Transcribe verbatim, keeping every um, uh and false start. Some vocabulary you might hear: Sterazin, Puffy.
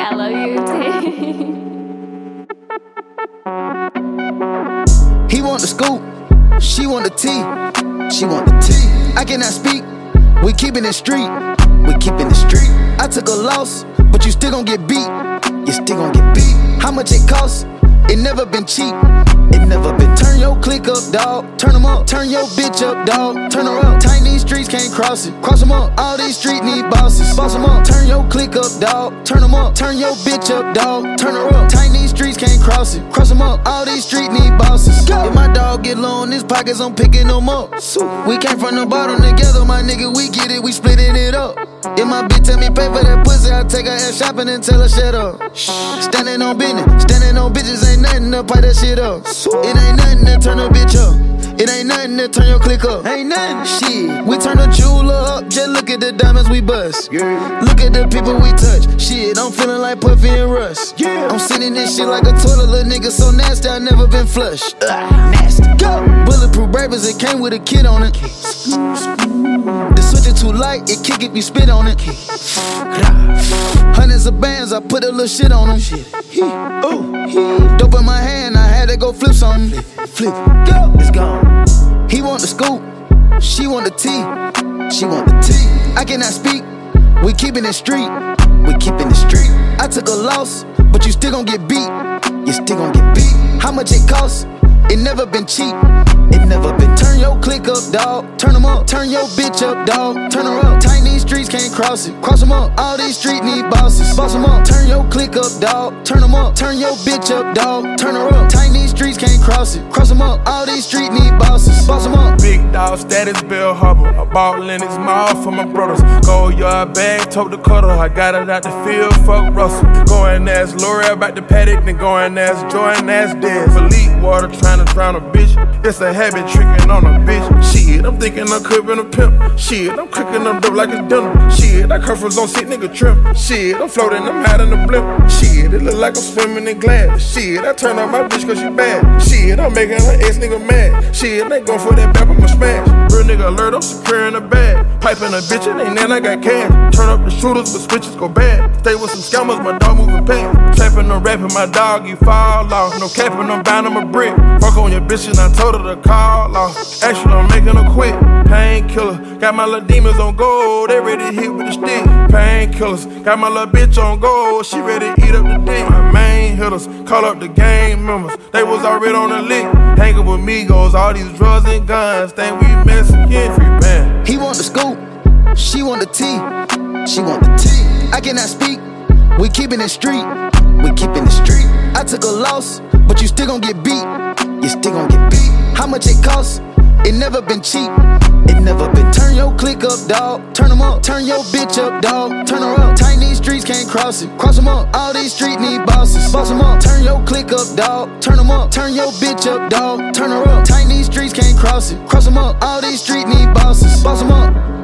I love you. He want the scoop, she want the tea, she want the tea. I cannot speak, we keeping it street, we keeping it street. I took a loss, but you still gon' get beat, you still gon' get beat. How much it cost? It never been cheap, it never been. Turn your click up, dog. Turn them up, turn your bitch up, dog. Turn her up, tight these streets, can't cross it. Cross them up, all these streets need bosses. Boss them up, turn your click up, dog. Turn them up, turn your bitch up, dog. Turn her up, tight these streets, can't cross it. Cross them up, all these streets need bosses. Go. If my dog get low in his pockets, I'm picking them up. So we came from the bottom together, my nigga, we get it, we splitting it up. If my bitch tell me pay for that pussy, I take her ass shopping and tell her shut up. Standing on business, standing on bitches, ain't nothing to pipe that shit up. It ain't nothing to turn a bitch up. It ain't nothing to turn your click up. Ain't nothing. Shit, we turn a jeweler up. Just look at the diamonds we bust. Yeah. Look at the people we touch. Shit, I'm feeling like Puffy and Ross. Yeah. I'm sitting this shit like a toilet, little nigga so nasty I never been flushed. Ah, nasty. Go. Bulletproof bravers, it came with a kid on it. The switch is too light, it kick if you spit on it. Hundreds of bands, I put a little shit on them. Dope in my hand, I had to go flip something. Flip, go, it's gone. He want the scoop, she want the tea, she want the tea. I cannot speak, we keeping it street, we keeping it street. I took a loss, but you still gon' get beat, you still gon' get beat. How much it costs? It never been cheap, it never been. Turn your click up, dog. Turn them up, turn your bitch up, dog. Turn her up, tight these streets, can't cross it. Cross them up, all these streets need bosses. Boss them up, turn your click up, dog. Turn them up, turn your bitch up, dog. Turn her up, tight these streets, can't cross it. Cross them up, all these streets need bosses. Boss them up. Big dog status, Bill Hubble. I bought Lennox Mall for my brothers. Gold yard bag, tote the cuddle. I got it out the field, fuck Russell. Going ass L'Oreal about the paddock, then going ass Jordan, ass dead. Philippe water trying to drown a bitch. It's a habit tricking on a bitch. Shit, I'm thinking I'm cooking a pimp. Shit, I'm cooking up dope like a dinner. Shit, I curve on sick nigga trim. Shit, I'm floating, I'm high in the blimp. Shit, it look like I'm swimming in glass. Shit, I turn off my bitch cause she bad. Shit, I'm making her ex nigga mad. Shit, they going for that back with my smash. Real nigga alert, I'm securing a bag. Piping a bitch, it ain't nothing, I got cash. Turn up the shooters, but switches go bad. Stay with some scammers, my dog moving past. Trapping and rapping, my dog, you fall off. No capping, I'm bound, I'm a brick. Fuck on your bitch and I told her to call off. Actually, I'm making her quit. Painkiller, got my little demons on gold. They ready to hit with the stick. Painkillers, got my little bitch on gold. She ready to eat up the dick. My main hitters, call up the gang members. They was already on the lick. Hanging with Migos, all these drugs and guns. Think we Mexican, free band. He want the scoop, she want the tea, she want the tea. I cannot speak, we keeping it street, we keeping it street. I took a loss, but you still gon' get beat, you still gon' get beat. How much it costs? It never been cheap, it never been. Turn your click up, dog. Turn them up, turn your bitch up, dog. Turn her up, tight these streets, can't cross it. Cross them up, all these streets need bosses. Boss them up, turn your click up, dog. Turn them up, turn your bitch up, dog. Turn her up, tight these streets, can't cross it. Cross them up, all these streets need bosses. Boss them up.